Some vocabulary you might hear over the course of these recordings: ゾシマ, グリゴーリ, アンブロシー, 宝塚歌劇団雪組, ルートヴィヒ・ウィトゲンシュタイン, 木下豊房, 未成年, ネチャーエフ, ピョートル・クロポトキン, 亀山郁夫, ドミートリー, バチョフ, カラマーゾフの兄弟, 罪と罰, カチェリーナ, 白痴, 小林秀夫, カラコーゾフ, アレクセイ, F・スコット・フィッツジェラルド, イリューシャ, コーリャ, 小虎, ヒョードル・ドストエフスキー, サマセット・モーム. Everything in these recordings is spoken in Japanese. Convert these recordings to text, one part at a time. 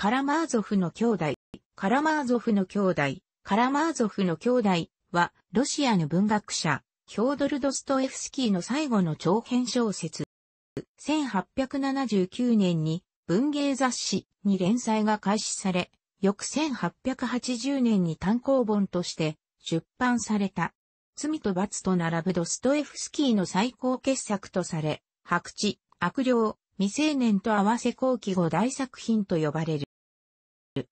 カラマーゾフの兄弟、カラマーゾフの兄弟、カラマーゾフの兄弟は、ロシアの文学者、ヒョードル・ドストエフスキーの最後の長編小説。1879年に文芸雑誌に連載が開始され、翌1880年に単行本として出版された。罪と罰と並ぶドストエフスキーの最高傑作とされ、白痴、悪霊、未成年と合わせ後期5大作品と呼ばれる。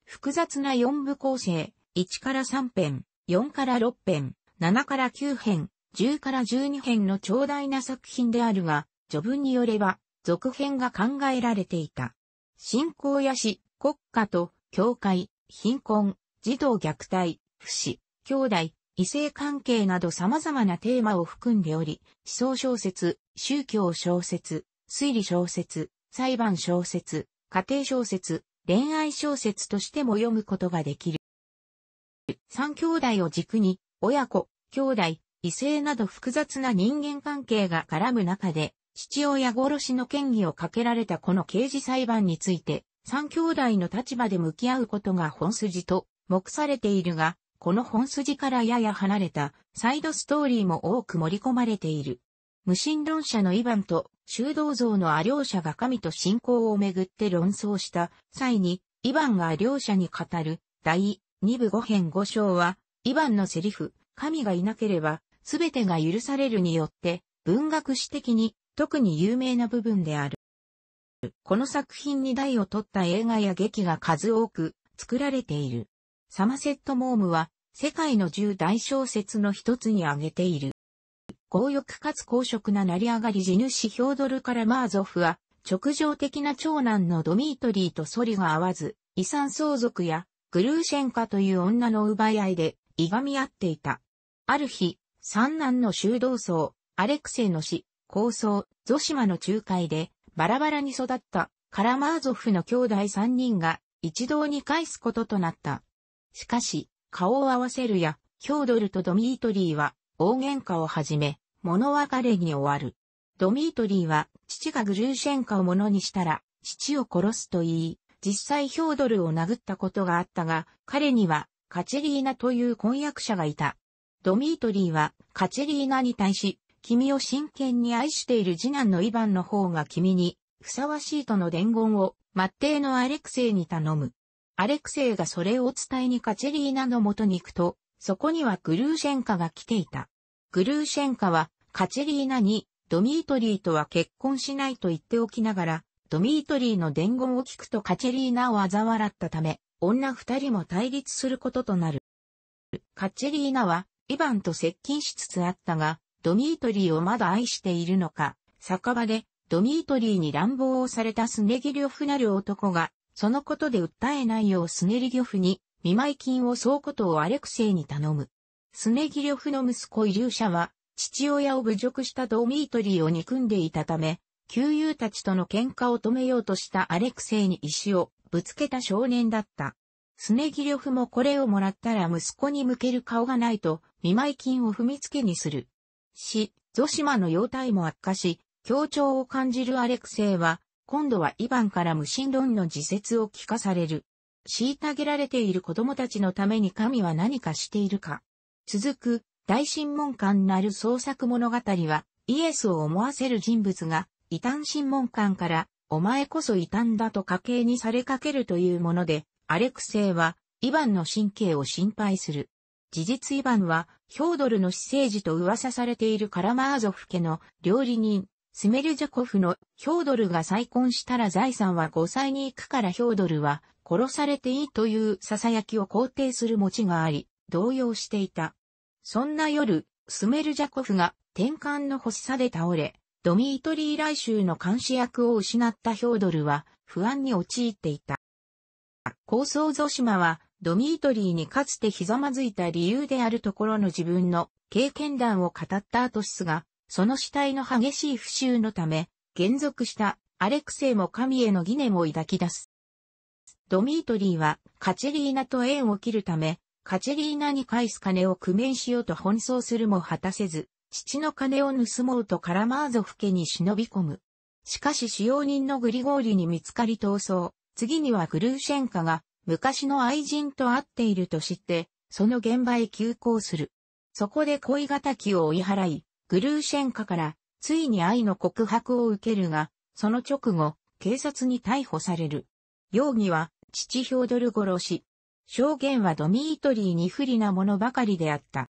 複雑な4部構成、1から3編、4から6編、7から9編、10から12編の長大な作品であるが、序文によれば、続編が考えられていた。信仰や死、国家と、教会、貧困、児童虐待、不死、兄弟、異性関係など様々なテーマを含んでおり、思想小説、宗教小説、推理小説、裁判小説、家庭小説、恋愛小説としても読むことができる。三兄弟を軸に、親子、兄弟、異性など複雑な人間関係が絡む中で、父親殺しの嫌疑をかけられたこの刑事裁判について、三兄弟の立場で向き合うことが本筋と目されているが、この本筋からやや離れたサイドストーリーも多く盛り込まれている。無神論者のイヴァンと修道像のアリョーシャが神と信仰をめぐって論争した際に、イヴァンがアリョーシャに語る第2部5編5章は、イヴァンのセリフ、神がいなければ全てが許されるによって文学史的に特に有名な部分である。この作品に題を取った映画や劇が数多く作られている。サマセット・モームは世界の10大小説の一つに挙げている。強欲かつ公職な成り上がり地主ヒョードル・カラマーゾフは直情的な長男のドミートリーと反りが合わず、遺産相続やグルーシェンカという女の奪い合いでいがみ合っていた。ある日、三男の修道僧、アレクセイの死、抗争、ゾシマの仲介で、バラバラに育った、カラマーゾフの兄弟3人が、一堂に会すこととなった。しかし、顔を合わせるや、ヒョードルとドミートリーは、大喧嘩をはじめ、物別れに終わる。ドミートリーは、父がグルーシェンカをものにしたら、父を殺すと言い、実際ヒョードルを殴ったことがあったが、彼には、カチェリーナという婚約者がいた。ドミートリーは、カチェリーナに対し、君を真剣に愛している次男のイヴァンの方が君にふさわしいとの伝言を末弟のアレクセイに頼む。アレクセイがそれを伝えにカチェリーナの元に行くと、そこにはグルーシェンカが来ていた。グルーシェンカはカチェリーナにドミートリーとは結婚しないと言っておきながら、ドミートリーの伝言を聞くとカチェリーナを嘲笑ったため、女二人も対立することとなる。カチェリーナはイヴァンと接近しつつあったが、ドミートリーをまだ愛しているのか、酒場でドミートリーに乱暴をされたスネギリョフなる男が、そのことで訴えないようスネギリョフに見舞金を総ことをアレクセイに頼む。スネギリョフの息子イリューシャは、父親を侮辱したドミートリーを憎んでいたため、旧友たちとの喧嘩を止めようとしたアレクセイに石をぶつけた少年だった。スネギリョフもこれをもらったら息子に向ける顔がないと、見舞金を踏みつけにする。ゾシマの容態も悪化し、協調を感じるアレクセイは、今度はイヴァンから無神論の自説を聞かされる。虐げられている子供たちのために神は何かしているか。続く、大神門官なる創作物語は、イエスを思わせる人物が、異端神門官から、お前こそ異端だと家計にされかけるというもので、アレクセイは、イヴァンの神経を心配する。事実イヴァンは、ヒョードルの私生児と噂されているカラマーゾフ家の料理人、スメルジャコフのヒョードルが再婚したら財産は5歳に行くからヒョードルは殺されていいという囁きを肯定する持ちがあり、動揺していた。そんな夜、スメルジャコフが転換の発作で倒れ、ドミートリー来州の監視役を失ったヒョードルは不安に陥っていた。抗争ゾシマは、ドミートリーにかつてひざまずいた理由であるところの自分の経験談を語ったアトシスが、その死体の激しい腐臭のため、還俗したアレクセイも神への疑念を抱き出す。ドミートリーはカチェリーナと縁を切るため、カチェリーナに返す金を工面しようと奔走するも果たせず、父の金を盗もうとカラマーゾフ家に忍び込む。しかし使用人のグリゴーリに見つかり逃走、次にはグルーシェンカが昔の愛人と会っていると知って、その現場へ急行する。そこで恋敵を追い払い、グルーシェンカからついに愛の告白を受けるが、その直後、警察に逮捕される。容疑は父ヒョードル殺し。証言はドミートリーに不利なものばかりであった。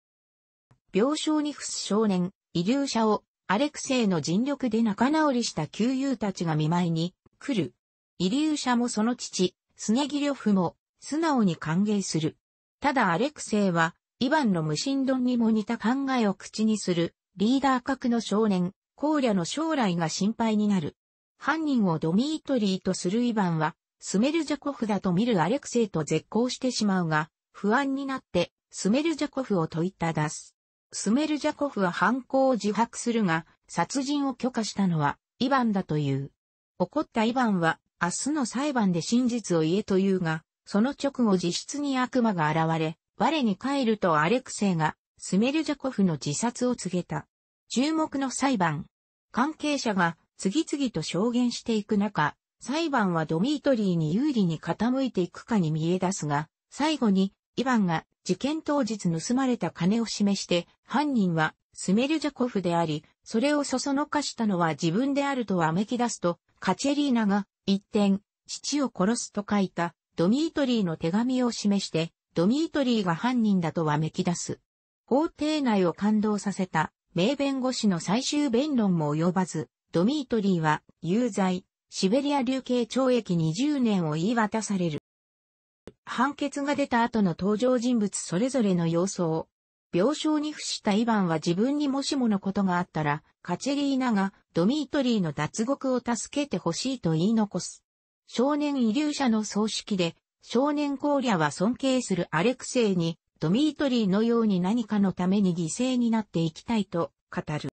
病床に伏す少年、イリューシャをアレクセイの尽力で仲直りした旧友たちが見舞いに来る。イリューシャもその父、スネギリョフも素直に歓迎する。ただアレクセイはイヴァンの無神論にも似た考えを口にするリーダー格の少年、コーリャの将来が心配になる。犯人をドミートリーとするイヴァンは、スメルジャコフだと見るアレクセイと絶交してしまうが、不安になって、スメルジャコフを問いただす。スメルジャコフは犯行を自白するが、殺人を許可したのは、イヴァンだという。怒ったイヴァンは、明日の裁判で真実を言えというが、その直後自室に悪魔が現れ、我に返るとアレクセイが、スメルジャコフの自殺を告げた。注目の裁判。関係者が、次々と証言していく中、裁判はドミートリーに有利に傾いていくかに見え出すが、最後にイヴァンが事件当日盗まれた金を示して、犯人はスメルジャコフであり、それをそそのかしたのは自分であるとわめき出すと、カチェリーナが一転、父を殺すと書いたドミートリーの手紙を示して、ドミートリーが犯人だとわめき出す。法廷内を感動させた名弁護士の最終弁論も及ばず、ドミートリーは有罪。シベリア流刑懲役20年を言い渡される。判決が出た後の登場人物それぞれの様相。病床に伏したイヴァンは自分にもしものことがあったら、カチェリーナがドミートリーの脱獄を助けてほしいと言い残す。少年イリューシャの葬式で、少年コーリャは尊敬するアレクセイに、ドミートリーのように何かのために犠牲になっていきたいと語る。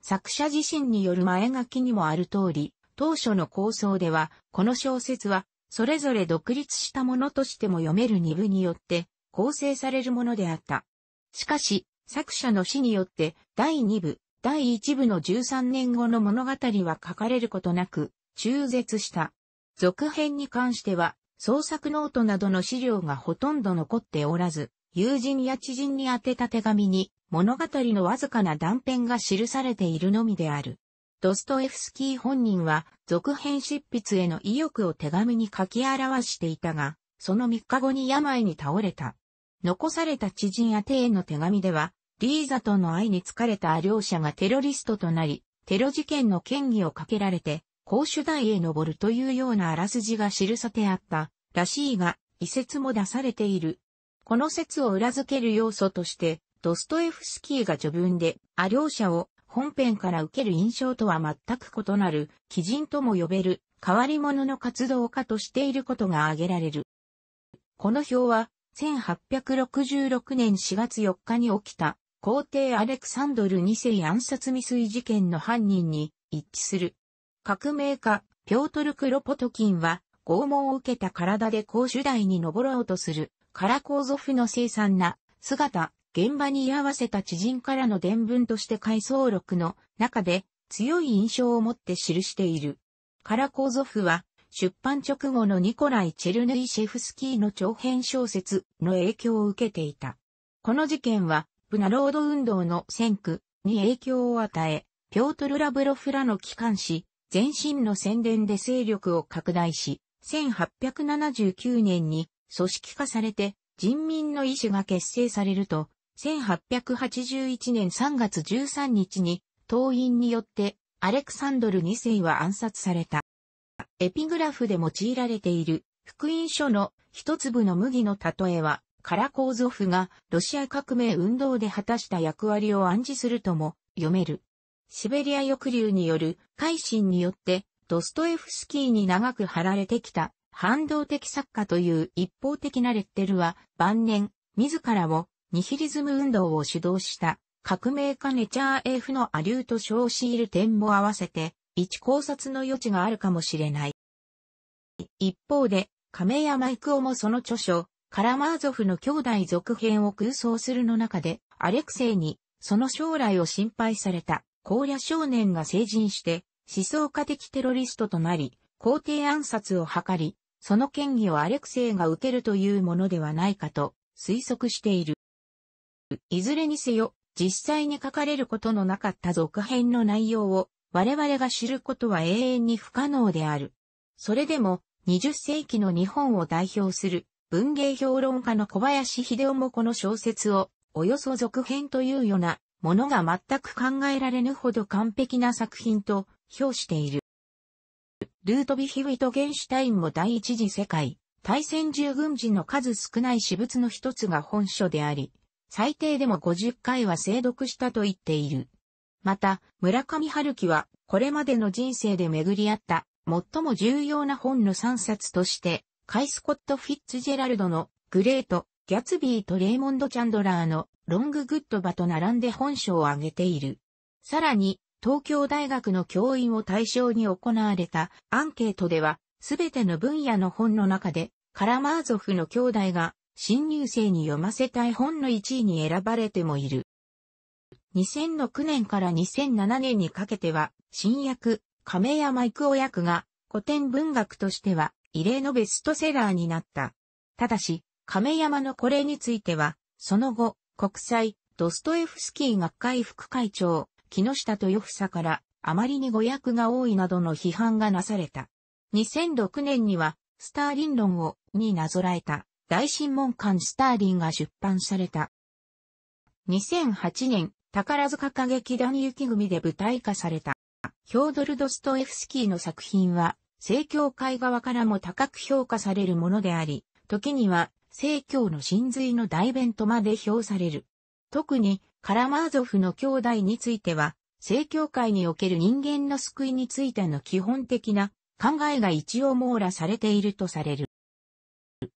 作者自身による前書きにもある通り、当初の構想では、この小説は、それぞれ独立したものとしても読める2部によって、構成されるものであった。しかし、作者の死によって、第2部、第1部の13年後の物語は書かれることなく、中絶した。続編に関しては、創作ノートなどの資料がほとんど残っておらず、友人や知人に宛てた手紙に、物語のわずかな断片が記されているのみである。ドストエフスキー本人は続編執筆への意欲を手紙に書き表していたが、その3日後に病に倒れた。残された知人宛てへの手紙では、リーザとの愛に疲れた両者がテロリストとなり、テロ事件の嫌疑をかけられて、公主台へ登るというようなあらすじが記されてあったらしいが、異説も出されている。この説を裏付ける要素として、ドストエフスキーが序文で、両者を、本編から受ける印象とは全く異なる、奇人とも呼べる、変わり者の活動家としていることが挙げられる。この表は、1866年4月4日に起きた、皇帝アレクサンドル2世暗殺未遂事件の犯人に一致する。革命家、ピョートル・クロポトキンは、拷問を受けた体で公主台に登ろうとする、カラコーゾフの凄惨な姿、現場に居合わせた知人からの伝聞として回想録の中で強い印象を持って記している。カラコーゾフは出版直後のニコライ・チェルヌイシェフスキーの長編小説の影響を受けていた。この事件はブナロード運動の先駆に影響を与え、ピョートル・ラブロフらの機関紙、前身の宣伝で勢力を拡大し、1879年に組織化されて人民の意志が結成されると、1881年3月13日に、党員によって、アレクサンドル2世は暗殺された。エピグラフで用いられている、福音書の一粒の麦の例えは、カラコーゾフがロシア革命運動で果たした役割を暗示するとも読める。シベリア抑留による改心によって、ドストエフスキーに長く貼られてきた、反動的作家という一方的なレッテルは、晩年、自らを、ニヒリズム運動を主導した革命家ネチャーエフのアリューと称しいる点も合わせて一考察の余地があるかもしれない。一方で亀山郁夫もその著書カラマーゾフの兄弟続編を空想するの中でアレクセイにその将来を心配されたコーリャ少年が成人して思想家的テロリストとなり皇帝暗殺を図り、その権威をアレクセイが受けるというものではないかと推測している。いずれにせよ、実際に書かれることのなかった続編の内容を我々が知ることは永遠に不可能である。それでも20世紀の日本を代表する文芸評論家の小林秀夫もこの小説をおよそ続編というようなものが全く考えられぬほど完璧な作品と評している。ルートヴィヒ・ウィトゲンシュタインも第一次世界大戦従軍時の数少ない私物の一つが本書であり、最低でも50回は精読したと言っている。また、村上春樹はこれまでの人生で巡り合った最も重要な本の3冊として、カイ・スコット・フィッツジェラルドのグレート、ギャツビーとレイモンド・チャンドラーのロング・グッド・バと並んで本書を挙げている。さらに、東京大学の教員を対象に行われたアンケートでは、すべての分野の本の中で、カラマーゾフの兄弟が新入生に読ませたい本の1位に選ばれてもいる。2006年から2007年にかけては、新訳、亀山幾夫訳が古典文学としては異例のベストセラーになった。ただし、亀山のこれについては、その後、国際ドストエフスキー学会副会長、木下豊房からあまりに誤訳が多いなどの批判がなされた。2006年には、スターリン論をになぞらえた大審問官スターリンが出版された。2008年、宝塚歌劇団雪組で舞台化された。ヒョードル・ドストエフスキーの作品は、正教会側からも高く評価されるものであり、時には、正教の神髄の代弁とまで評される。特に、カラマーゾフの兄弟については、正教会における人間の救いについての基本的な考えが一応網羅されているとされる。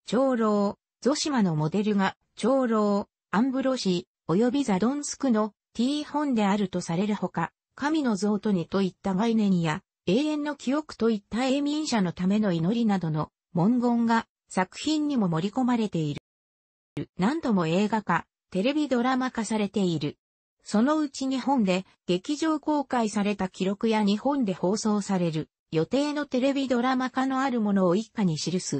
長老、ゾシマのモデルが、長老、アンブロシー、及びザドンスクの T 本であるとされるほか、神の像とにといった概念や、永遠の記憶といった永眠者のための祈りなどの文言が作品にも盛り込まれている。何度も映画化、テレビドラマ化されている。そのうち日本で劇場公開された記録や日本で放送される予定のテレビドラマ化のあるものを以下に記す。